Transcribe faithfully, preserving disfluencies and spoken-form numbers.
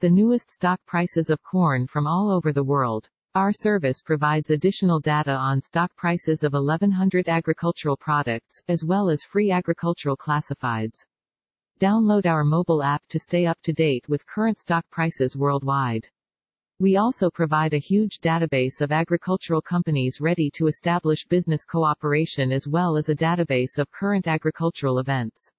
the newest stock prices of corn from all over the world. Our service provides additional data on stock prices of eleven hundred agricultural products, as well as free agricultural classifieds. Download our mobile app to stay up to date with current stock prices worldwide. We also provide a huge database of agricultural companies ready to establish business cooperation, as well as a database of current agricultural events.